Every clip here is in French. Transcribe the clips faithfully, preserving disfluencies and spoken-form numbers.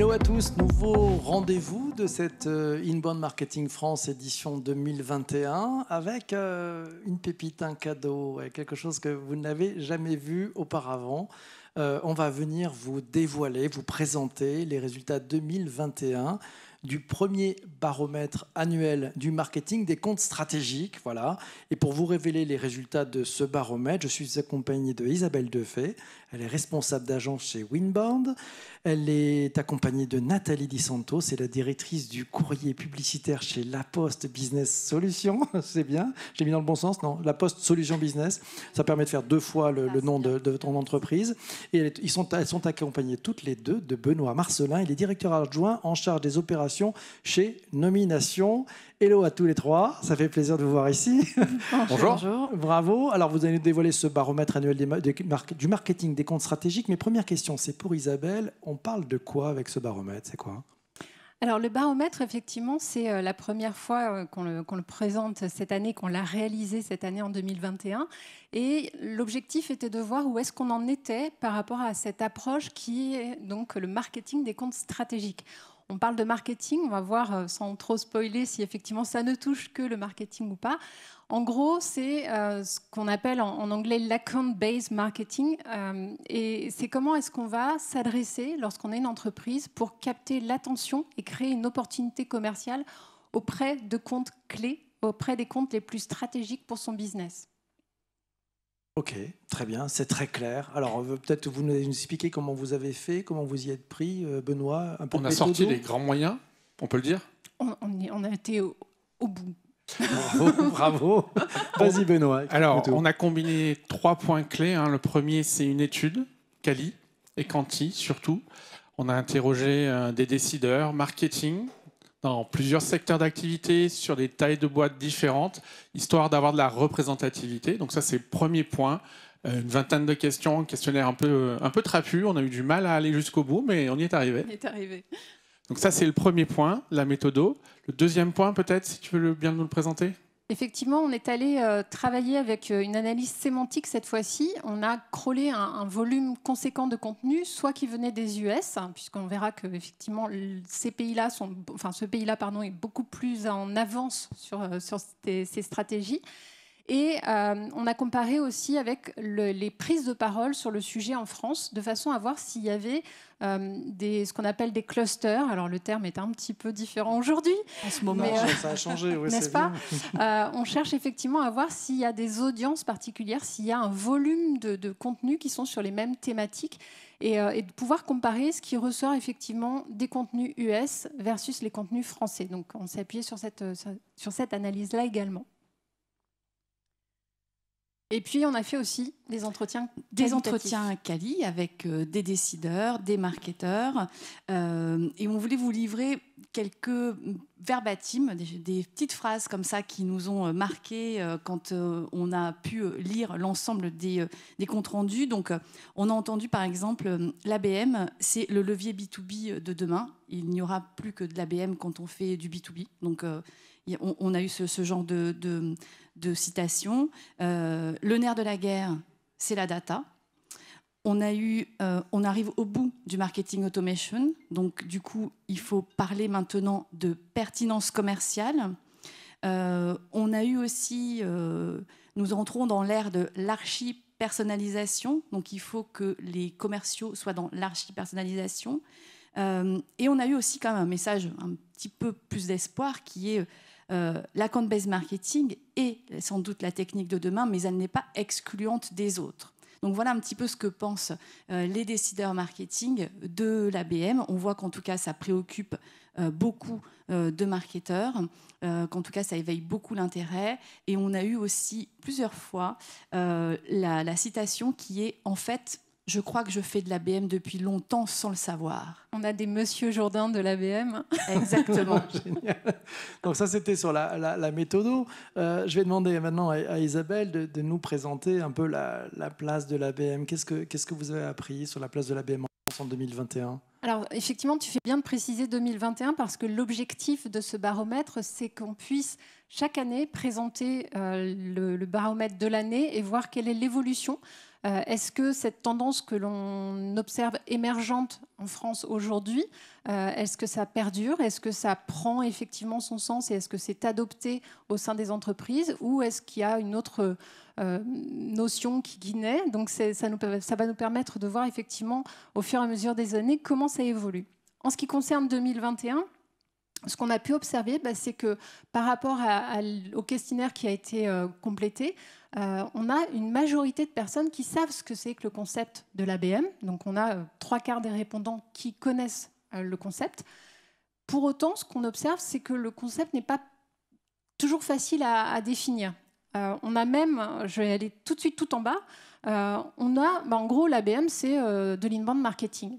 Hello à tous, nouveau rendez-vous de cette Inbound Marketing France édition deux mille vingt et un avec une pépite, un cadeau, quelque chose que vous n'avez jamais vu auparavant. On va venir vous dévoiler, vous présenter les résultats deux mille vingt et un du premier baromètre annuel du marketing des comptes stratégiques. Voilà. Et pour vous révéler les résultats de ce baromètre, je suis accompagnée de Isabelle Defay. Elle est responsable d'agence chez Inbound. Elle est accompagnée de Nathalie Di Santo. C'est la directrice du courrier publicitaire chez La Poste Business Solutions. C'est bien. J'ai mis dans le bon sens, non? La Poste Solutions Business. Ça permet de faire deux fois le, le nom de, de ton entreprise. Et elles, ils sont, elles sont accompagnées toutes les deux de Benoît Marcelin. Il est directeur adjoint en charge des opérations chez Nomination. Hello à tous les trois, ça fait plaisir de vous voir ici. Bonjour. Bonjour. Bravo. Alors vous allez nous dévoiler ce baromètre annuel des ma- des mar- du marketing des comptes stratégiques. Mais première question, c'est pour Isabelle. On parle de quoi avec ce baromètre? C'est quoi? Alors le baromètre, effectivement, c'est la première fois qu'on le, qu'on le présente cette année, qu'on l'a réalisé cette année en deux mille vingt et un. Et l'objectif était de voir où est-ce qu'on en était par rapport à cette approche qui est donc le marketing des comptes stratégiques. On parle de marketing, on va voir sans trop spoiler si effectivement ça ne touche que le marketing ou pas. En gros, c'est euh, ce qu'on appelle en, en anglais l'account-based marketing. Euh, et c'est comment est-ce qu'on va s'adresser lorsqu'on est une entreprise pour capter l'attention et créer une opportunité commerciale auprès de comptes clés, auprès des comptes les plus stratégiques pour son business. Ok, très bien, c'est très clair. Alors peut-être vous nous expliquez comment vous avez fait, comment vous y êtes pris, Benoît. Un peu on a sorti les grands moyens, on peut le dire. On, on, est, on a été au, au bout. Bravo, bravo. Vas-y Benoît. Alors on a combiné trois points clés. Hein. Le premier, c'est une étude, Quali et Quanti surtout. On a interrogé euh, des décideurs, marketing, dans plusieurs secteurs d'activité, sur des tailles de boîtes différentes, histoire d'avoir de la représentativité. Donc ça, c'est le premier point. Une vingtaine de questions, questionnaire un peu, un peu trapu. On a eu du mal à aller jusqu'au bout, mais on y est arrivé. On y est arrivé. Donc ça, c'est le premier point, la méthodo. Le deuxième point, peut-être, si tu veux bien nous le présenter. Effectivement, on est allé euh, travailler avec une analyse sémantique cette fois-ci. On a crawlé un, un volume conséquent de contenu, soit qui venait des U S, hein, puisqu'on verra que effectivement ces pays-là sont, enfin ce pays-là pardon, est beaucoup plus en avance sur euh, sur ces, ces stratégies. Et euh, on a comparé aussi avec le, les prises de parole sur le sujet en France, de façon à voir s'il y avait euh, des, ce qu'on appelle des clusters. Alors le terme est un petit peu différent aujourd'hui. En ce moment, mais, euh, ça a changé, oui, n'est-ce pas ? euh, On cherche effectivement à voir s'il y a des audiences particulières, s'il y a un volume de, de contenus qui sont sur les mêmes thématiques, et, euh, et de pouvoir comparer ce qui ressort effectivement des contenus U S versus les contenus français. Donc on s'est appuyé sur cette, sur cette analyse-là également. Et puis, on a fait aussi des entretiens Des entretiens quali avec des décideurs, des marketeurs. Euh, et on voulait vous livrer quelques verbatims, des, des petites phrases comme ça qui nous ont marquées euh, quand euh, on a pu lire l'ensemble des, euh, des comptes rendus. Donc, on a entendu, par exemple, l'A B M, c'est le levier B deux B de demain. Il n'y aura plus que de l'A B M quand on fait du B deux B. Donc, euh, on, on a eu ce, ce genre de... de de citations. Euh, le nerf de la guerre, c'est la data. On a eu, euh, on arrive au bout du marketing automation. Donc, du coup, il faut parler maintenant de pertinence commerciale. Euh, on a eu aussi, euh, nous entrons dans l'ère de l'archi-personnalisation. Donc, il faut que les commerciaux soient dans l'archi-personnalisation. Euh, et on a eu aussi quand même un message un petit peu plus d'espoir qui est Euh, l'account-based marketing est sans doute la technique de demain, mais elle n'est pas excluante des autres. Donc voilà un petit peu ce que pensent euh, les décideurs marketing de l'A B M. On voit qu'en tout cas, ça préoccupe euh, beaucoup euh, de marketeurs, euh, qu'en tout cas, ça éveille beaucoup l'intérêt. Et on a eu aussi plusieurs fois euh, la, la citation qui est « en fait ». Je crois que je fais de l'A B M depuis longtemps sans le savoir. On a des Monsieur Jourdain de l'A B M. Exactement. Génial. Donc ça, c'était sur la, la, la méthodo. Euh, je vais demander maintenant à, à Isabelle de, de nous présenter un peu la, la place de l'A B M. Qu'est-ce que, qu'est-ce que vous avez appris sur la place de l'A B M en deux mille vingt et un ? Alors effectivement, tu fais bien de préciser deux mille vingt et un parce que l'objectif de ce baromètre, c'est qu'on puisse chaque année présenter euh, le, le baromètre de l'année et voir quelle est l'évolution Euh, est-ce que cette tendance que l'on observe émergente en France aujourd'hui, euh, est-ce que ça perdure? Est-ce que ça prend effectivement son sens et est-ce que c'est adopté au sein des entreprises? Ou est-ce qu'il y a une autre euh, notion qui guinait? Donc ça, nous, ça va nous permettre de voir effectivement au fur et à mesure des années comment ça évolue. En ce qui concerne deux mille vingt et un, ce qu'on a pu observer, bah, c'est que par rapport à, à, au questionnaire qui a été euh, complété, euh, on a une majorité de personnes qui savent ce que c'est que le concept de l'A B M. Donc on a euh, trois quarts des répondants qui connaissent euh, le concept. Pour autant, ce qu'on observe, c'est que le concept n'est pas toujours facile à, à définir. Euh, on a même, je vais aller tout de suite tout en bas, euh, on a, bah, en gros l'A B M c'est euh, de l'inbound marketing.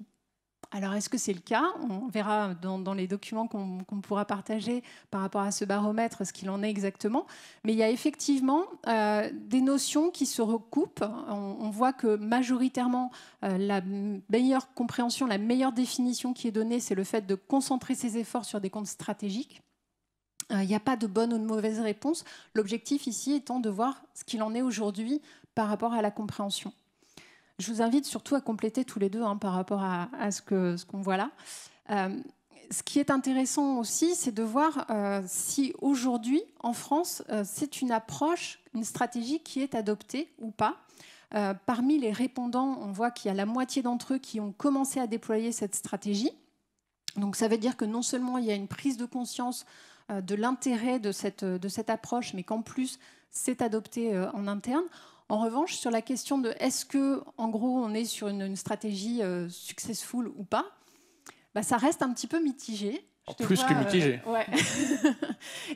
Alors, est-ce que c'est le cas? On verra dans, dans les documents qu'on qu'on pourra partager par rapport à ce baromètre ce qu'il en est exactement. Mais il y a effectivement euh, des notions qui se recoupent. On, on voit que majoritairement, euh, la meilleure compréhension, la meilleure définition qui est donnée, c'est le fait de concentrer ses efforts sur des comptes stratégiques. Il n'y a pas de bonne ou de mauvaise réponse. L'objectif ici étant de voir ce qu'il en est aujourd'hui par rapport à la compréhension. Je vous invite surtout à compléter tous les deux hein, par rapport à, à ce que, ce qu'on voit là. Euh, ce qui est intéressant aussi, c'est de voir euh, si aujourd'hui, en France, euh, c'est une approche, une stratégie qui est adoptée ou pas. Euh, parmi les répondants, on voit qu'il y a la moitié d'entre eux qui ont commencé à déployer cette stratégie. Donc ça veut dire que non seulement il y a une prise de conscience euh, de l'intérêt de cette, de cette approche, mais qu'en plus, c'est adopté euh, en interne. En revanche, sur la question de est-ce que, en gros, on est sur une, une stratégie euh, successful ou pas, bah, ça reste un petit peu mitigé. En plus vois, que mitigé. Euh, ouais.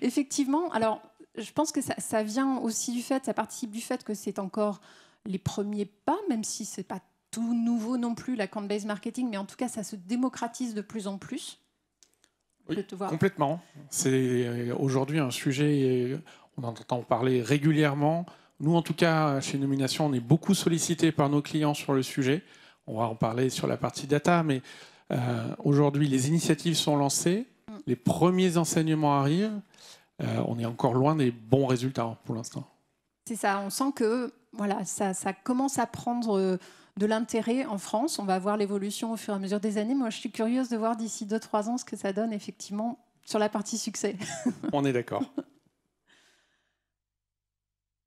Effectivement. Alors, je pense que ça, ça vient aussi du fait, ça participe du fait que c'est encore les premiers pas, même si c'est pas tout nouveau non plus l'account-based marketing, mais en tout cas, ça se démocratise de plus en plus. Oui, te voir. Complètement. C'est aujourd'hui un sujet, on entend parler régulièrement. Nous, en tout cas, chez Nomination, on est beaucoup sollicités par nos clients sur le sujet. On va en parler sur la partie data, mais euh, aujourd'hui, les initiatives sont lancées, les premiers enseignements arrivent. Euh, on est encore loin des bons résultats pour l'instant. C'est ça, on sent que voilà, ça, ça commence à prendre de l'intérêt en France. On va voir l'évolution au fur et à mesure des années. Moi, je suis curieuse de voir d'ici deux trois ans ce que ça donne, effectivement, sur la partie succès. On est d'accord.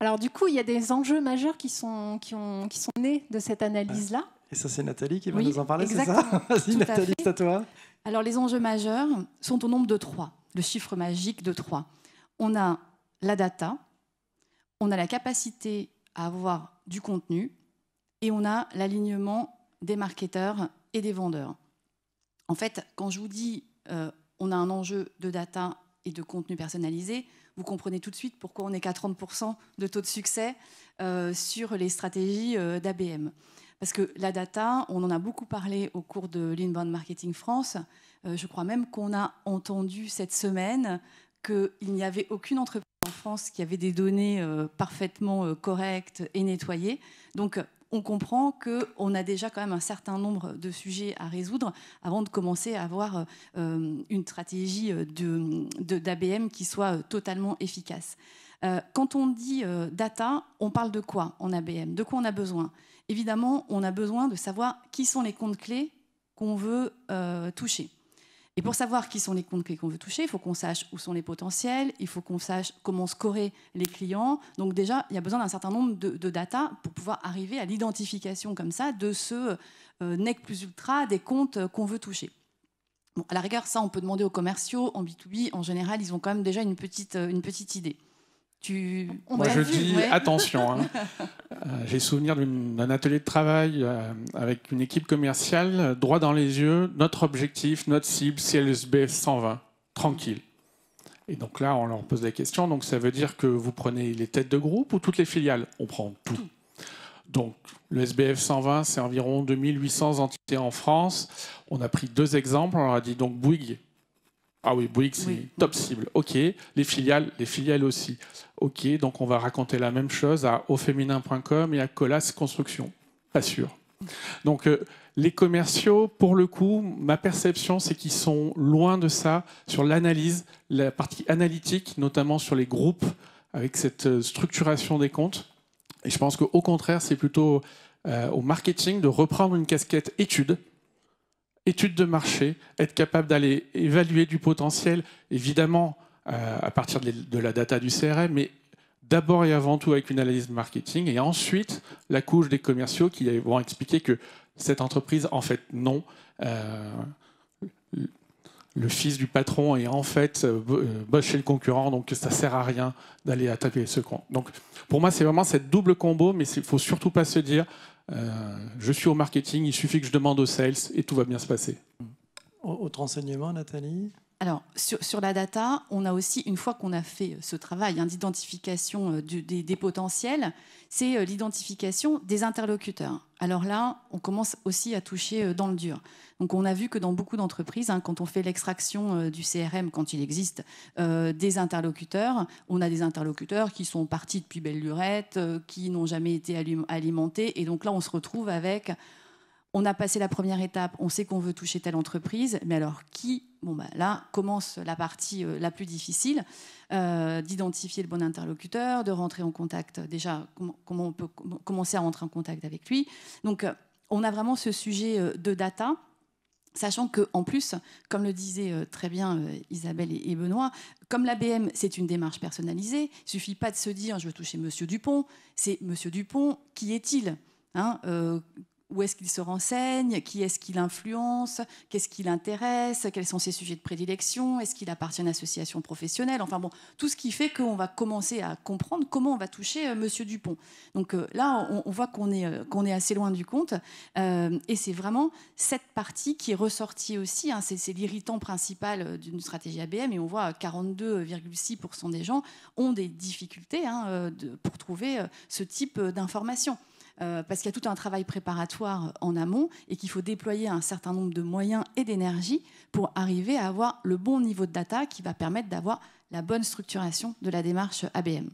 Alors du coup, il y a des enjeux majeurs qui sont, qui ont, qui sont nés de cette analyse-là. Et ça, c'est Nathalie qui va oui, nous en parler, c'est ça? Vas-y Nathalie, c'est à toi. Alors les enjeux majeurs sont au nombre de trois, le chiffre magique de trois. On a la data, on a la capacité à avoir du contenu et on a l'alignement des marketeurs et des vendeurs. En fait, quand je vous dis euh, on a un enjeu de data et de contenu personnalisé, vous comprenez tout de suite pourquoi on n'est qu'à trente pour cent de taux de succès euh, sur les stratégies euh, d'A B M. Parce que la data, on en a beaucoup parlé au cours de l'Inbound Marketing France. Euh, je crois même qu'on a entendu cette semaine qu'il n'y avait aucune entreprise en France qui avait des données euh, parfaitement euh, correctes et nettoyées. Donc, on comprend qu'on a déjà quand même un certain nombre de sujets à résoudre avant de commencer à avoir euh, une stratégie de, de, d'A B M qui soit totalement efficace. Euh, quand on dit euh, data, on parle de quoi en A B M? De quoi on a besoin? Évidemment, on a besoin de savoir qui sont les comptes clés qu'on veut euh, toucher. Et pour savoir qui sont les comptes clés qu'on veut toucher, il faut qu'on sache où sont les potentiels, il faut qu'on sache comment scorer les clients. Donc déjà, il y a besoin d'un certain nombre de, de data pour pouvoir arriver à l'identification comme ça de ce euh, nec plus ultra des comptes qu'on veut toucher. Bon, à la rigueur, ça, on peut demander aux commerciaux, en B deux B, en général, ils ont quand même déjà une petite, une petite idée. Tu... Moi, je vu, dis ouais. Attention. Hein. euh, j'ai souvenir d'un atelier de travail euh, avec une équipe commerciale, euh, droit dans les yeux, notre objectif, notre cible, c'est le S B F cent vingt, tranquille. Et donc là, on leur pose la question, donc ça veut dire que vous prenez les têtes de groupe ou toutes les filiales? On prend tout. tout. Donc, le S B F cent vingt, c'est environ deux mille huit cents entités en France. On a pris deux exemples, on leur a dit donc Bouygues. Ah oui, Bouygues, c'est oui. Top cible. OK. Les filiales, les filiales aussi. OK, donc on va raconter la même chose à au féminin point com et à Colas Construction. Pas sûr. Donc, euh, les commerciaux, pour le coup, ma perception, c'est qu'ils sont loin de ça sur l'analyse, la partie analytique, notamment sur les groupes, avec cette structuration des comptes. Et je pense qu'au contraire, c'est plutôt euh, au marketing de reprendre une casquette étude, étude de marché, être capable d'aller évaluer du potentiel, évidemment euh, à partir de la data du C R M, mais d'abord et avant tout avec une analyse de marketing, et ensuite la couche des commerciaux qui vont expliquer que cette entreprise, en fait, non. Euh, le fils du patron est en fait euh, bosse chez le concurrent, donc ça sert à rien d'aller attaquer ce con. Donc pour moi, c'est vraiment cette double combo, mais il ne faut surtout pas se dire euh, je suis au marketing, il suffit que je demande aux sales et tout va bien se passer. Autre enseignement, Nathalie ? Alors, sur, sur la data, on a aussi, une fois qu'on a fait ce travail hein, d'identification euh, des, des potentiels, c'est euh, l'identification des interlocuteurs. Alors là, on commence aussi à toucher euh, dans le dur. Donc, on a vu que dans beaucoup d'entreprises, hein, quand on fait l'extraction euh, du C R M, quand il existe, euh, des interlocuteurs, on a des interlocuteurs qui sont partis depuis belle lurette, euh, qui n'ont jamais été alimentés. Et donc là, on se retrouve avec... On a passé la première étape, on sait qu'on veut toucher telle entreprise, mais alors qui ? Bon, bah, là commence la partie euh, la plus difficile, euh, d'identifier le bon interlocuteur, de rentrer en contact, déjà, com comment on peut com commencer à rentrer en contact avec lui. Donc, euh, on a vraiment ce sujet euh, de data, sachant qu'en plus, comme le disaient euh, très bien euh, Isabelle et, et Benoît, comme l'A B M, c'est une démarche personnalisée, il ne suffit pas de se dire « je veux toucher Monsieur Dupont », c'est Monsieur Dupont, qui est-il hein, euh, où est-ce qu'il se renseigne? Qui est-ce qu'il influence? Qu'est-ce qu'il intéresse? Quels sont ses sujets de prédilection? Est-ce qu'il appartient à une association professionnelle? Enfin bon, tout ce qui fait qu'on va commencer à comprendre comment on va toucher Monsieur Dupont. Donc euh, là, on, on voit qu'on est, euh, qu'on est assez loin du compte. Euh, et c'est vraiment cette partie qui est ressortie aussi. Hein, c'est l'irritant principal d'une stratégie A B M. Et on voit quarante-deux virgule six pour cent des gens ont des difficultés hein, de, pour trouver ce type d'informations. Euh, parce qu'il y a tout un travail préparatoire en amont et qu'il faut déployer un certain nombre de moyens et d'énergie pour arriver à avoir le bon niveau de data qui va permettre d'avoir la bonne structuration de la démarche A B M.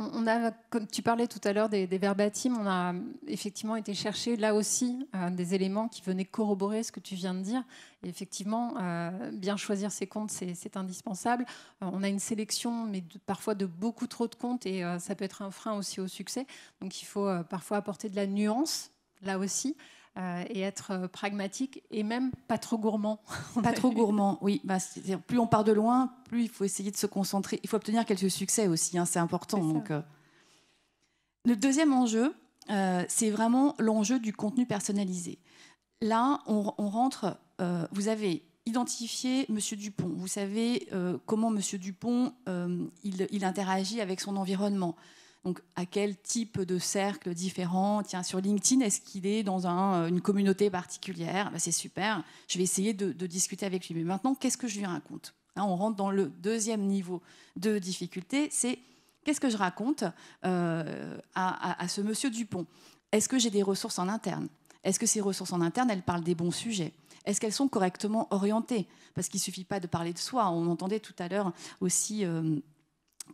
On a, comme tu parlais tout à l'heure des, des verbatims, on a effectivement été chercher là aussi euh, des éléments qui venaient corroborer ce que tu viens de dire. Et effectivement, euh, bien choisir ses comptes, c'est indispensable. Euh, on a une sélection, mais de, parfois de beaucoup trop de comptes, et euh, ça peut être un frein aussi au succès. Donc il faut euh, parfois apporter de la nuance, là aussi, euh, et être euh, pragmatique, et même pas trop gourmand. Pas trop gourmand, oui. Bah, c'est-à-dire, plus on part de loin, plus il faut essayer de se concentrer. Il faut obtenir quelques succès aussi, hein, c'est important. Donc, euh... Le deuxième enjeu, euh, c'est vraiment l'enjeu du contenu personnalisé. Là, on, on rentre... Euh, vous avez identifié Monsieur Dupont. Vous savez euh, comment Monsieur Dupont euh, il, il interagit avec son environnement. Donc, à quel type de cercle différent? Tiens, sur LinkedIn, est-ce qu'il est dans un, une communauté particulière? Ben, c'est super. Je vais essayer de, de discuter avec lui. Mais maintenant, qu'est-ce que je lui raconte? Hein, on rentre dans le deuxième niveau de difficulté. C'est qu'est-ce que je raconte euh, à, à, à ce Monsieur Dupont? Est-ce que j'ai des ressources en interne? Est-ce que ces ressources en interne, elles parlent des bons sujets? Est-ce qu'elles sont correctement orientées? Parce qu'il ne suffit pas de parler de soi. On entendait tout à l'heure aussi euh,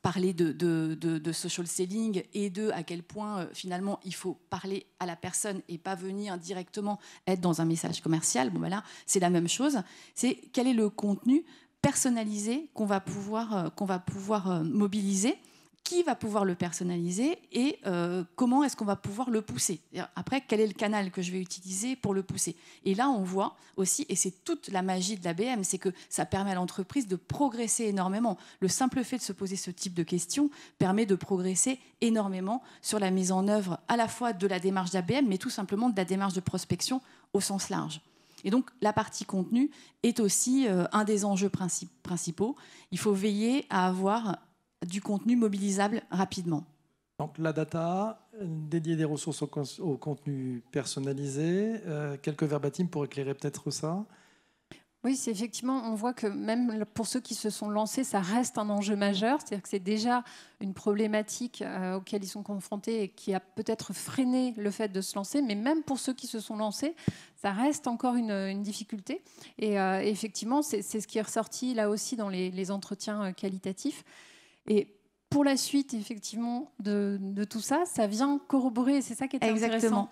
parler de, de, de, de social selling et de à quel point, euh, finalement, il faut parler à la personne et pas venir directement être dans un message commercial. Bon, ben là, c'est la même chose. C'est quel est le contenu personnalisé qu'on va pouvoir, euh, qu'on va pouvoir euh, mobiliser? Qui va pouvoir le personnaliser et euh, comment est-ce qu'on va pouvoir le pousser? Après, quel est le canal que je vais utiliser pour le pousser? Et là, on voit aussi, et c'est toute la magie de l'A B M, c'est que ça permet à l'entreprise de progresser énormément. Le simple fait de se poser ce type de questions permet de progresser énormément sur la mise en œuvre à la fois de la démarche d'A B M, mais tout simplement de la démarche de prospection au sens large. Et donc, la partie contenu est aussi euh, un des enjeux principaux. Il faut veiller à avoir du contenu mobilisable rapidement. Donc la data, dédier des ressources au, au contenu personnalisé, euh, quelques verbatims pour éclairer peut-être ça. Oui, c'est effectivement, on voit que même pour ceux qui se sont lancés, ça reste un enjeu majeur, c'est-à-dire que c'est déjà une problématique euh, auquel ils sont confrontés et qui a peut-être freiné le fait de se lancer, mais même pour ceux qui se sont lancés, ça reste encore une, une difficulté. Et euh, effectivement, c'est ce qui est ressorti là aussi dans les, les entretiens qualitatifs. Et pour la suite, effectivement, de, de tout ça, ça vient corroborer, c'est ça qui est intéressant. Exactement.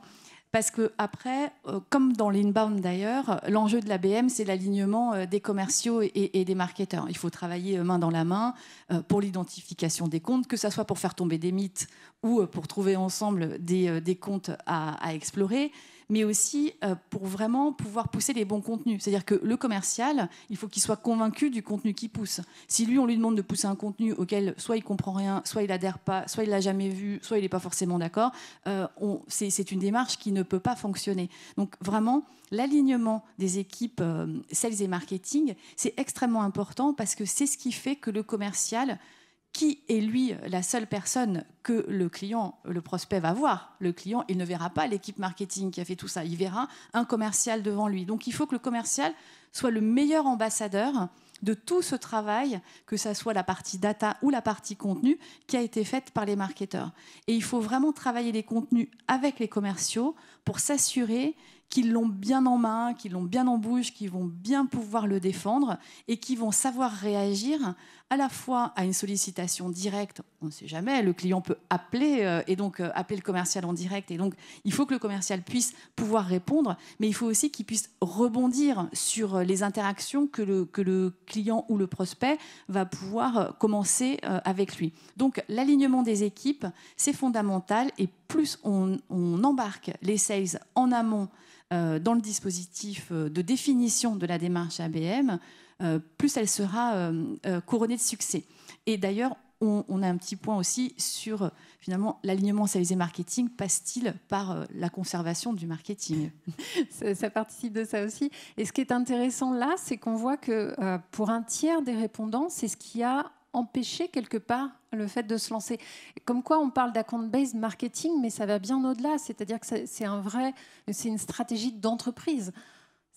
Parce que après, euh, comme dans l'inbound d'ailleurs, l'enjeu de l'A B M, c'est l'alignement euh, des commerciaux et, et des marketeurs. Il faut travailler euh, main dans la main euh, pour l'identification des comptes, que ce soit pour faire tomber des mythes ou euh, pour trouver ensemble des, euh, des comptes à, à explorer, mais aussi euh, pour vraiment pouvoir pousser les bons contenus. C'est-à-dire que le commercial, il faut qu'il soit convaincu du contenu qu'il pousse. Si lui, on lui demande de pousser un contenu auquel soit il comprend rien, soit il adhère pas, soit il l'a jamais vu, soit il n'est pas forcément d'accord, euh, c'est une démarche qui ne ne peut pas fonctionner. Donc vraiment, l'alignement des équipes euh, sales et marketing, c'est extrêmement important parce que c'est ce qui fait que le commercial, qui est lui la seule personne que le client, le prospect va voir, le client, il ne verra pas l'équipe marketing qui a fait tout ça, il verra un commercial devant lui. Donc il faut que le commercial soit le meilleur ambassadeur de tout ce travail, que ça soit la partie data ou la partie contenu, qui a été faite par les marketeurs. Et il faut vraiment travailler les contenus avec les commerciaux pour s'assurer qu'ils l'ont bien en main, qu'ils l'ont bien en bouche, qu'ils vont bien pouvoir le défendre et qu'ils vont savoir réagir à la fois à une sollicitation directe, on ne sait jamais, le client peut appeler et donc appeler le commercial en direct. Et donc, il faut que le commercial puisse pouvoir répondre, mais il faut aussi qu'il puisse rebondir sur les interactions que le, que le client ou le prospect va pouvoir commencer avec lui. Donc, l'alignement des équipes, c'est fondamental et plus on, on embarque les sales en amont euh, dans le dispositif de définition de la démarche A B M, euh, plus elle sera euh, euh, couronnée de succès. Et d'ailleurs, on, on a un petit point aussi sur, finalement, l'alignement sales et marketing passe-t-il par euh, la conservation du marketing. ça, ça participe de ça aussi. Et ce qui est intéressant là, c'est qu'on voit que euh, pour un tiers des répondants, c'est ce qui a empêcher quelque part le fait de se lancer. Comme quoi, on parle d'account-based marketing, mais ça va bien au-delà. C'est-à-dire que c'est un vrai, c'est une stratégie d'entreprise.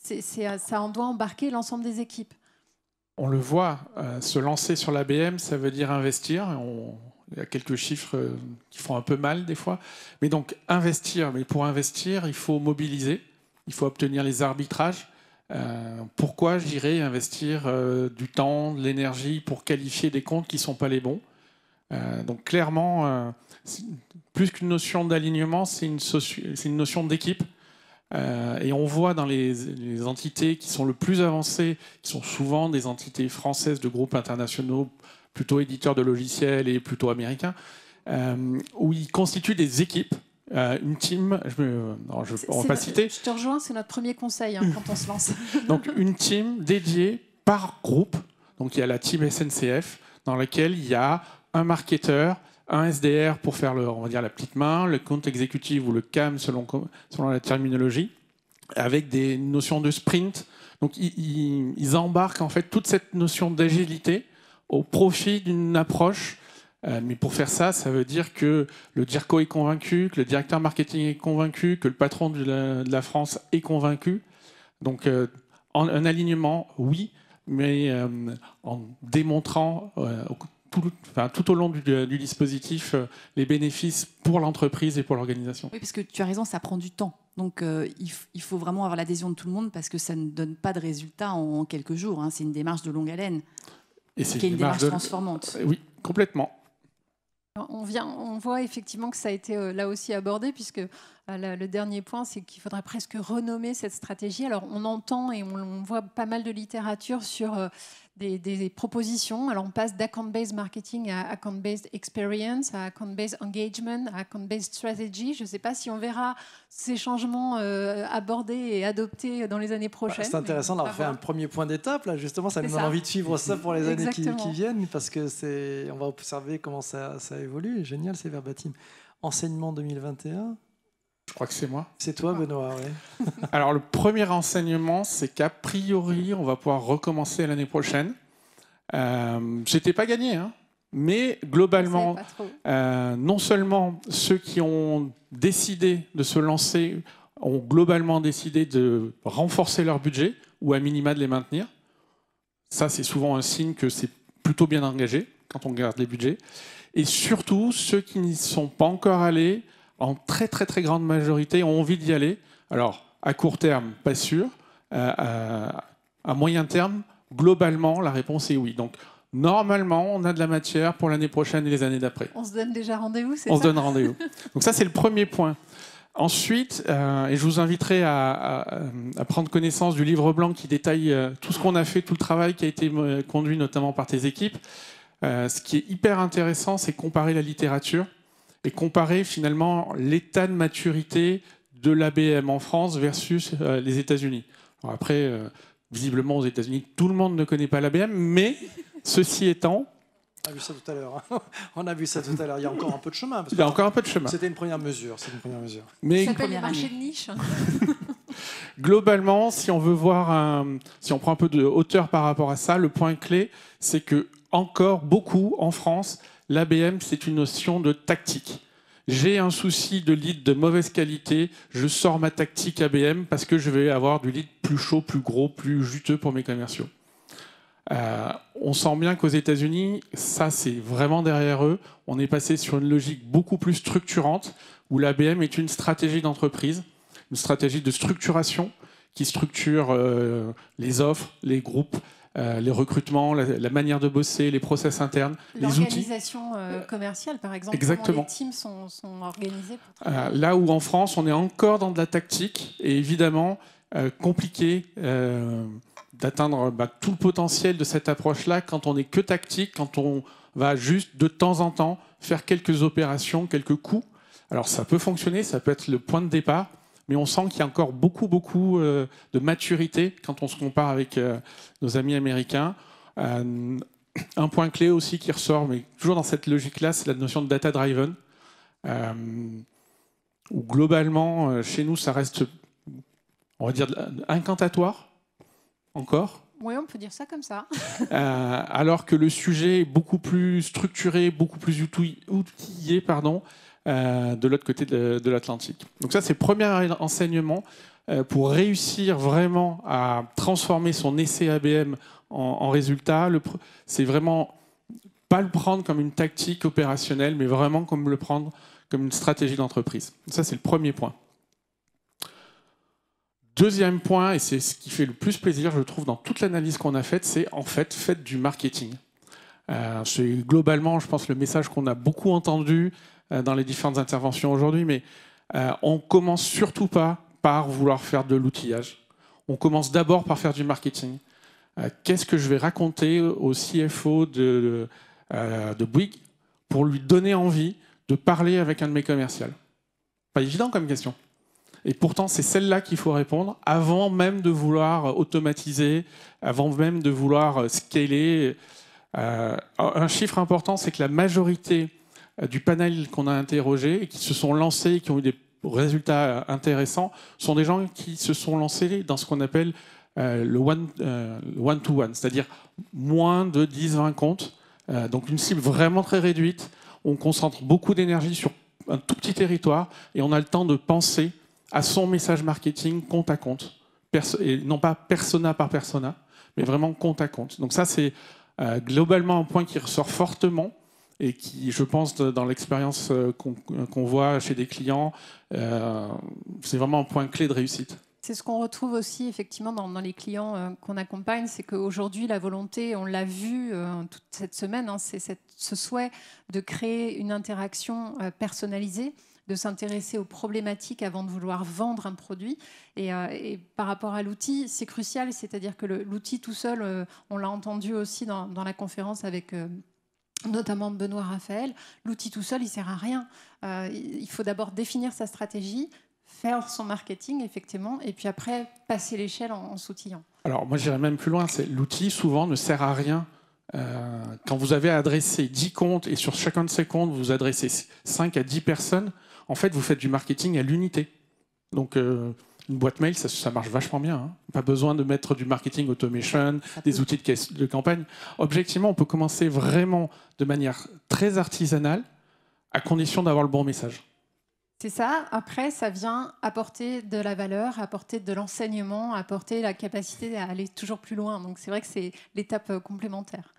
C'est, c'est, ça en doit embarquer l'ensemble des équipes. On le voit, euh, se lancer sur l'A B M, ça veut dire investir. On, il y a quelques chiffres euh, qui font un peu mal des fois. Mais donc, investir. Mais pour investir, il faut mobiliser. Il faut obtenir les arbitrages. Euh, pourquoi j'irais investir euh, du temps, de l'énergie pour qualifier des comptes qui ne sont pas les bons euh, donc clairement, euh, plus qu'une notion d'alignement, c'est une, une notion d'équipe. Euh, et on voit dans les, les entités qui sont le plus avancées, qui sont souvent des entités françaises de groupes internationaux, plutôt éditeurs de logiciels et plutôt américains, euh, où ils constituent des équipes. Euh, une team, je ne vais pas citer. Je te rejoins, c'est notre premier conseil hein, quand on se lance. Donc une team dédiée par groupe. Donc il y a la team S N C F dans laquelle il y a un marketeur, un S D R pour faire le, on va dire la petite main, le compte exécutif ou le C A M selon, selon la terminologie, avec des notions de sprint. Donc ils, ils embarquent en fait toute cette notion d'agilité au profit d'une approche. Mais pour faire ça, ça veut dire que le D I R C O est convaincu, que le directeur marketing est convaincu, que le patron de la, de la France est convaincu. Donc euh, en, un alignement, oui, mais euh, en démontrant euh, tout, enfin, tout au long du, du dispositif euh, les bénéfices pour l'entreprise et pour l'organisation. Oui, parce que tu as raison, ça prend du temps. Donc euh, il, il faut vraiment avoir l'adhésion de tout le monde parce que ça ne donne pas de résultats en, en quelques jours. Hein. C'est une démarche de longue haleine et qui est une, une démarche, démarche de... transformante. Oui, complètement. On, vient, on voit effectivement que ça a été là aussi abordé, puisque le dernier point, c'est qu'il faudrait presque renommer cette stratégie. Alors, on entend et on, on voit pas mal de littérature sur des, des propositions. Alors, on passe d'account-based marketing à account-based experience, à account-based engagement, à account-based strategy. Je ne sais pas si on verra ces changements euh, abordés et adoptés dans les années prochaines. Bah, c'est intéressant d'avoir fait un premier point d'étape. Là, justement, ça nous donne envie de suivre ça pour les années qui, qui viennent, parce que c'est, on va observer comment ça, ça évolue. Génial, c'est verbatim. Enseignement deux mille vingt et un. Je crois que c'est moi. C'est toi, Benoît, oui. Alors, le premier enseignement, c'est qu'a priori, on va pouvoir recommencer l'année prochaine. Euh, J'étais pas gagné, hein, mais globalement, euh, non seulement ceux qui ont décidé de se lancer ont globalement décidé de renforcer leur budget ou à minima de les maintenir. Ça, c'est souvent un signe que c'est plutôt bien engagé quand on regarde les budgets. Et surtout, ceux qui n'y sont pas encore allés, en très très très grande majorité, ont envie d'y aller. Alors, à court terme, pas sûr. Euh, à, à moyen terme, globalement, la réponse est oui. Donc, normalement, on a de la matière pour l'année prochaine et les années d'après. On se donne déjà rendez-vous, c'est ça ? On se donne rendez-vous. Donc ça, c'est le premier point. Ensuite, euh, et je vous inviterai à, à, à prendre connaissance du livre blanc qui détaille euh, tout ce qu'on a fait, tout le travail qui a été euh, conduit notamment par tes équipes. Euh, ce qui est hyper intéressant, c'est comparer la littérature et comparer finalement l'état de maturité de l'A B M en France versus euh, les États-Unis. Après, euh, visiblement aux États-Unis, tout le monde ne connaît pas l'A B M, mais ceci étant... On a vu ça tout à l'heure. On a vu ça tout à l'heure. Il y a encore un peu de chemin. Parce Il y a encore un peu de chemin. C'était une première mesure. C'était une première mesure. Mais ça s'appelle le marché de niche. Globalement, si on veut voir, un, si on prend un peu de hauteur par rapport à ça, le point clé, c'est que encore beaucoup en France, l'A B M, c'est une notion de tactique. J'ai un souci de lead de mauvaise qualité. Je sors ma tactique A B M parce que je vais avoir du lead plus chaud, plus gros, plus juteux pour mes commerciaux. Euh, on sent bien qu'aux États-Unis, ça c'est vraiment derrière eux. On est passé sur une logique beaucoup plus structurante où l'A B M est une stratégie d'entreprise, une stratégie de structuration qui structure euh, les offres, les groupes, euh, les recrutements, la, la manière de bosser, les process internes, les outils. L'organisation euh, commerciale par exemple. Exactement. Comment les teams sont, sont organisés pour euh, là où en France, on est encore dans de la tactique et évidemment euh, compliqué. Euh, d'atteindre bah, tout le potentiel de cette approche-là quand on n'est que tactique, quand on va juste de temps en temps faire quelques opérations, quelques coups. Alors ça peut fonctionner, ça peut être le point de départ, mais on sent qu'il y a encore beaucoup, beaucoup euh, de maturité quand on se compare avec euh, nos amis américains. Euh, un point clé aussi qui ressort, mais toujours dans cette logique-là, c'est la notion de data-driven, euh, où globalement, chez nous, ça reste, on va dire, incantatoire, encore. Oui, on peut dire ça comme ça. euh, alors que le sujet est beaucoup plus structuré, beaucoup plus outillé pardon, euh, de l'autre côté de, de l'Atlantique. Donc ça, c'est le premier enseignement euh, pour réussir vraiment à transformer son essai A B M en, en résultat. C'est vraiment pas le prendre comme une tactique opérationnelle, mais vraiment comme le prendre comme une stratégie d'entreprise. Ça, c'est le premier point. Deuxième point, et c'est ce qui fait le plus plaisir, je trouve, dans toute l'analyse qu'on a faite, c'est en fait, faites du marketing. Euh, c'est globalement, je pense, le message qu'on a beaucoup entendu euh, dans les différentes interventions aujourd'hui, mais euh, on commence surtout pas par vouloir faire de l'outillage. On commence d'abord par faire du marketing. Euh, qu'est-ce que je vais raconter au C F O de, euh, de Bouygues pour lui donner envie de parler avec un de mes commerciaux? Pas évident comme question. Et pourtant, c'est celle-là qu'il faut répondre avant même de vouloir automatiser, avant même de vouloir scaler. Euh, un chiffre important, c'est que la majorité du panel qu'on a interrogé et qui se sont lancés et qui ont eu des résultats intéressants sont des gens qui se sont lancés dans ce qu'on appelle euh, le one, euh, one-to-one, c'est-à-dire moins de dix à vingt comptes. Euh, donc une cible vraiment très réduite. On concentre beaucoup d'énergie sur un tout petit territoire et on a le temps de penser à son message marketing compte à compte, perso et non pas persona par persona, mais vraiment compte à compte. Donc ça, c'est euh, globalement un point qui ressort fortement et qui, je pense, dans l'expérience euh, qu'on qu'on voit chez des clients, euh, c'est vraiment un point clé de réussite. C'est ce qu'on retrouve aussi effectivement dans, dans les clients euh, qu'on accompagne, c'est qu'aujourd'hui la volonté, on l'a vu euh, toute cette semaine, hein, c'est ce souhait de créer une interaction euh, personnalisée, de s'intéresser aux problématiques avant de vouloir vendre un produit. Et, euh, et par rapport à l'outil, c'est crucial, c'est-à-dire que l'outil tout seul, euh, on l'a entendu aussi dans, dans la conférence avec euh, notamment Benoît Raphaël, l'outil tout seul, il ne sert à rien. Euh, il faut d'abord définir sa stratégie, faire son marketing, effectivement, et puis après, passer l'échelle en, en s'outillant. Alors, moi, j'irais même plus loin. L'outil, souvent, ne sert à rien. Euh, quand vous avez adressé dix comptes, et sur chacun de ces comptes, vous adressez cinq à dix personnes, en fait, vous faites du marketing à l'unité. Donc, euh, une boîte mail, ça, ça marche vachement bien. Hein. Pas besoin de mettre du marketing automation, des outils de, de campagne. Objectivement, on peut commencer vraiment de manière très artisanale, à condition d'avoir le bon message. C'est ça. Après, ça vient apporter de la valeur, apporter de l'enseignement, apporter la capacité à aller toujours plus loin. Donc, c'est vrai que c'est l'étape complémentaire.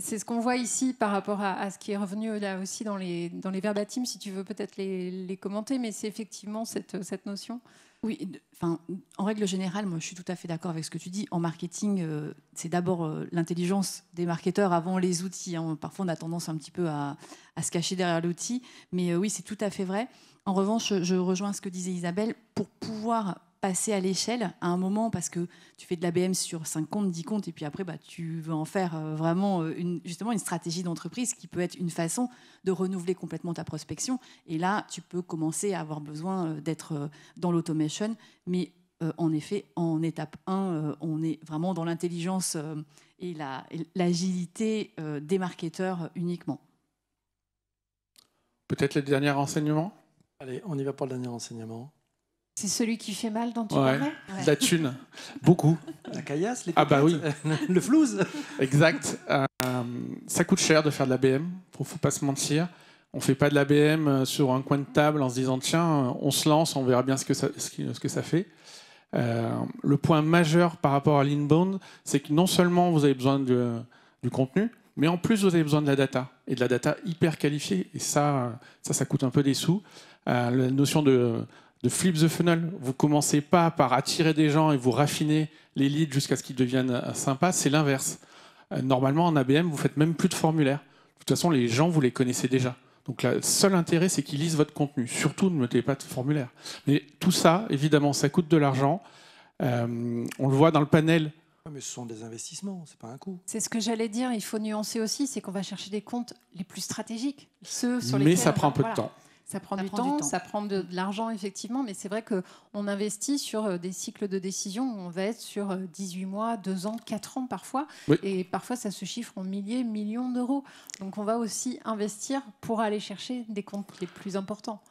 C'est ce qu'on voit ici par rapport à, à ce qui est revenu là aussi dans les, dans les verbatims, si tu veux peut-être les, les commenter, mais c'est effectivement cette, cette notion. Oui, enfin, en règle générale, moi, je suis tout à fait d'accord avec ce que tu dis. En marketing, euh, c'est d'abord euh, l'intelligence des marketeurs avant les outils. Hein. Parfois, on a tendance un petit peu à, à se cacher derrière l'outil. Mais euh, oui, c'est tout à fait vrai. En revanche, je rejoins ce que disait Isabelle. Pour pouvoir passer à l'échelle, à un moment, parce que tu fais de l'A B M sur cinq comptes, dix comptes, et puis après, bah, tu veux en faire euh, vraiment une, justement une stratégie d'entreprise qui peut être une façon de renouveler complètement ta prospection. Et là, tu peux commencer à avoir besoin euh, d'être euh, dans l'automation. Mais euh, en effet, en étape un, euh, on est vraiment dans l'intelligence euh, et la, et l'agilité euh, des marketeurs euh, uniquement. Peut-être le dernier renseignement ? Allez, on y va pour le dernier renseignement. C'est celui qui fait mal dans ton ouais. ouais. La thune, beaucoup. La caillasse, les pépettes. Ah bah oui. Le flouze. Exact. Euh, ça coûte cher de faire de l'A B M, il ne faut pas se mentir. On ne fait pas de l'A B M sur un coin de table en se disant tiens, on se lance, on verra bien ce que ça, ce que ça fait. Euh, le point majeur par rapport à l'inbound, c'est que non seulement vous avez besoin de, du contenu, mais en plus vous avez besoin de la data, et de la data hyper qualifiée. Et ça, ça, ça coûte un peu des sous. Euh, la notion de... de flip the funnel, vous commencez pas par attirer des gens et vous raffiner les leads jusqu'à ce qu'ils deviennent sympas, c'est l'inverse. Normalement, en A B M, vous faites même plus de formulaire. De toute façon, les gens, vous les connaissez déjà. Donc, le seul intérêt, c'est qu'ils lisent votre contenu. Surtout, ne mettez pas de formulaire. Mais tout ça, évidemment, ça coûte de l'argent. Euh, on le voit dans le panel. Mais ce sont des investissements, c'est pas un coût. C'est ce que j'allais dire, il faut nuancer aussi, c'est qu'on va chercher des comptes les plus stratégiques. Ceux sur lesquels... Mais ça prend un peu de temps. Ça prend, ça du, prend temps, du temps, ça prend de, de l'argent, effectivement, mais c'est vrai qu'on investit sur des cycles de décision où on va être sur dix-huit mois, deux ans, quatre ans parfois, oui. Et parfois ça se chiffre en milliers, millions d'euros. Donc on va aussi investir pour aller chercher des comptes les plus importants.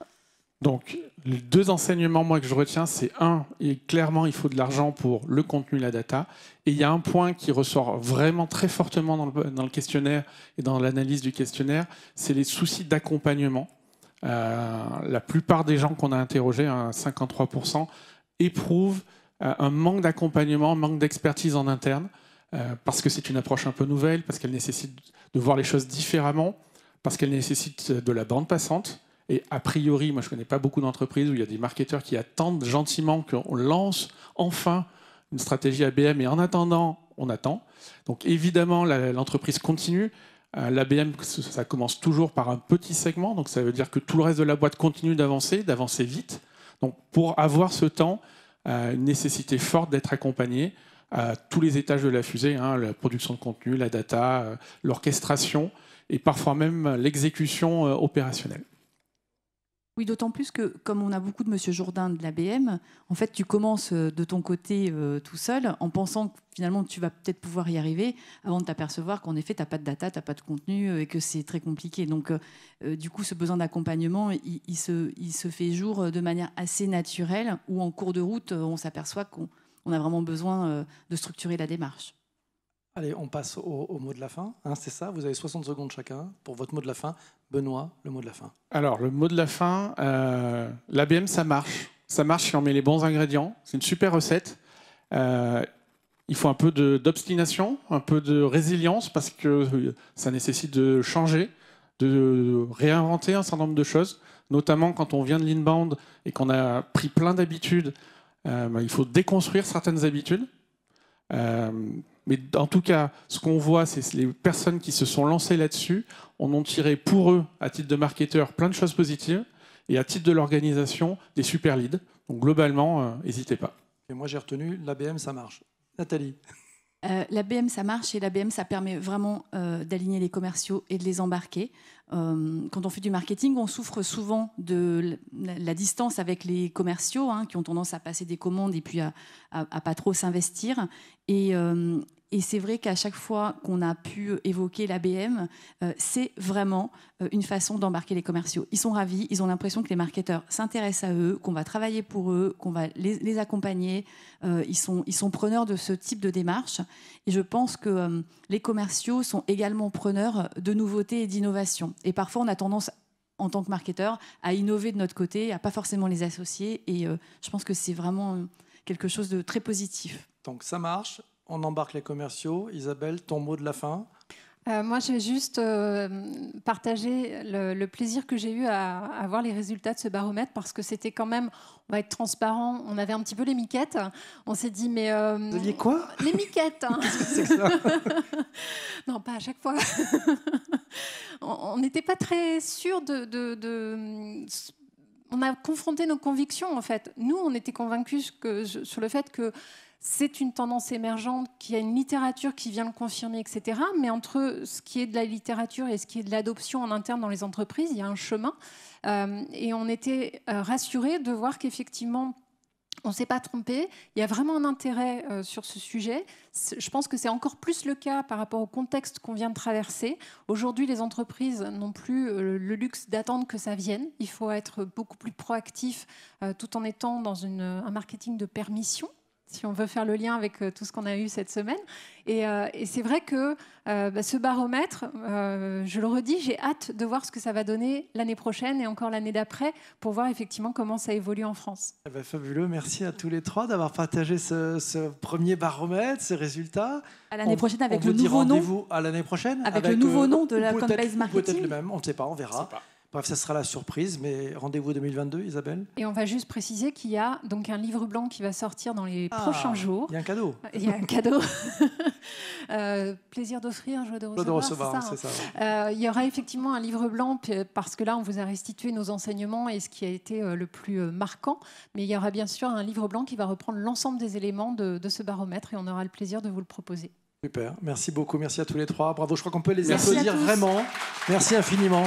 Donc les deux enseignements moi, que je retiens, c'est un, et clairement il faut de l'argent pour le contenu, la data, et il y a un point qui ressort vraiment très fortement dans le, dans le questionnaire et dans l'analyse du questionnaire, c'est les soucis d'accompagnement. Euh, la plupart des gens qu'on a interrogés, hein, cinquante-trois pour cent, éprouvent euh, un manque d'accompagnement, un manque d'expertise en interne, euh, parce que c'est une approche un peu nouvelle, parce qu'elle nécessite de voir les choses différemment, parce qu'elle nécessite de la bande passante. Et a priori, moi je ne connais pas beaucoup d'entreprises où il y a des marketeurs qui attendent gentiment qu'on lance enfin une stratégie A B M, et en attendant, on attend. Donc évidemment, la, l'entreprise continue. L'A B M, ça commence toujours par un petit segment, donc ça veut dire que tout le reste de la boîte continue d'avancer, d'avancer vite. Donc pour avoir ce temps, euh, une nécessité forte d'être accompagné à tous les étages de la fusée, hein, la production de contenu, la data, euh, l'orchestration et parfois même l'exécution euh, opérationnelle. Oui, d'autant plus que, comme on a beaucoup de Monsieur Jourdain de l'A B M, en fait, tu commences de ton côté euh, tout seul, en pensant que finalement, tu vas peut-être pouvoir y arriver, avant de t'apercevoir qu'en effet, tu n'as pas de data, tu n'as pas de contenu, et que c'est très compliqué. Donc, euh, du coup, ce besoin d'accompagnement, il, il, se, il se fait jour de manière assez naturelle, où en cours de route, on s'aperçoit qu'on on a vraiment besoin euh, de structurer la démarche. Allez, on passe au, au mot de la fin, hein, c'est ça. Vous avez soixante secondes chacun pour votre mot de la fin. Benoît, le mot de la fin. Alors, le mot de la fin, euh, l'A B M, ça marche. Ça marche si on met les bons ingrédients. C'est une super recette. Euh, il faut un peu de, d'obstination, un peu de résilience, parce que ça nécessite de changer, de réinventer un certain nombre de choses, notamment quand on vient de l'inbound et qu'on a pris plein d'habitudes. Euh, il faut déconstruire certaines habitudes. Euh, Mais en tout cas, ce qu'on voit, c'est les personnes qui se sont lancées là-dessus en ont tiré pour eux, à titre de marketeurs, plein de choses positives et à titre de l'organisation, des super leads. Donc globalement, euh, n'hésitez pas. Et moi, j'ai retenu l'A B M, ça marche. Nathalie ? Euh, L'A B M, ça marche, et l'A B M, ça permet vraiment euh, d'aligner les commerciaux et de les embarquer. Euh, quand on fait du marketing, on souffre souvent de la distance avec les commerciaux, hein, qui ont tendance à passer des commandes et puis à, à, à pas trop s'investir. Et, euh, et c'est vrai qu'à chaque fois qu'on a pu évoquer l'A B M, euh, c'est vraiment euh, une façon d'embarquer les commerciaux. Ils sont ravis, ils ont l'impression que les marketeurs s'intéressent à eux, qu'on va travailler pour eux, qu'on va les, les accompagner. Euh, ils sont, ils sont preneurs de ce type de démarche. Et je pense que euh, les commerciaux sont également preneurs de nouveautés et d'innovations. Et parfois, on a tendance, en tant que marketeur, à innover de notre côté, à pas forcément les associer. Et euh, je pense que c'est vraiment quelque chose de très positif. Donc, ça marche. On embarque les commerciaux. Isabelle, ton mot de la fin ? Euh, moi, je vais juste euh, partager le, le plaisir que j'ai eu à, à voir les résultats de ce baromètre, parce que c'était quand même, on va être transparent, on avait un petit peu les miquettes. On s'est dit, mais... Euh, Vous aviez quoi? Les miquettes hein. Qu'est-ce que c'est que ça? Non, pas à chaque fois. On n'était pas très sûrs de... de, de on a confronté nos convictions, en fait. Nous, on était convaincus que, sur le fait que c'est une tendance émergente, qu'il y a une littérature qui vient le confirmer, et cetera. Mais entre ce qui est de la littérature et ce qui est de l'adoption en interne dans les entreprises, il y a un chemin. Euh, et on était rassurés de voir qu'effectivement, on ne s'est pas trompé. Il y a vraiment un intérêt euh, sur ce sujet. Je pense que c'est encore plus le cas par rapport au contexte qu'on vient de traverser. Aujourd'hui, les entreprises n'ont plus euh, le luxe d'attendre que ça vienne. Il faut être beaucoup plus proactif euh, tout en étant dans une, un marketing de permission, si on veut faire le lien avec euh, tout ce qu'on a eu cette semaine. Et, euh, et c'est vrai que euh, bah, ce baromètre, euh, je le redis, j'ai hâte de voir ce que ça va donner l'année prochaine et encore l'année d'après pour voir effectivement comment ça évolue en France. Eh ben, fabuleux, merci à tous les trois d'avoir partagé ce, ce premier baromètre, ces résultats. À l'année prochaine avec on le nouveau nom. À l'année prochaine avec, avec le nouveau euh, nom de l'account-based marketing. Peut-être le même, on ne sait pas, on verra. Bref, ça sera la surprise, mais rendez-vous deux mille vingt-deux, Isabelle. Et on va juste préciser qu'il y a donc un livre blanc qui va sortir dans les ah, prochains jours. Il y a un cadeau. Il y a un cadeau. euh, plaisir d'offrir, joie de recevoir. De recevoir, c'est ça. Il hein. euh, y aura effectivement un livre blanc, parce que là, on vous a restitué nos enseignements et ce qui a été le plus marquant. Mais il y aura bien sûr un livre blanc qui va reprendre l'ensemble des éléments de, de ce baromètre et on aura le plaisir de vous le proposer. Super, merci beaucoup, merci à tous les trois. Bravo, je crois qu'on peut les merci applaudir vraiment. Merci infiniment.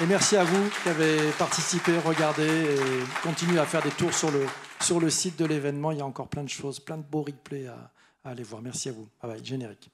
Et merci à vous qui avez participé, regardé et continuez à faire des tours sur le, sur le site de l'événement. Il y a encore plein de choses, plein de beaux replays à, à aller voir. Merci à vous. Ah ouais, générique.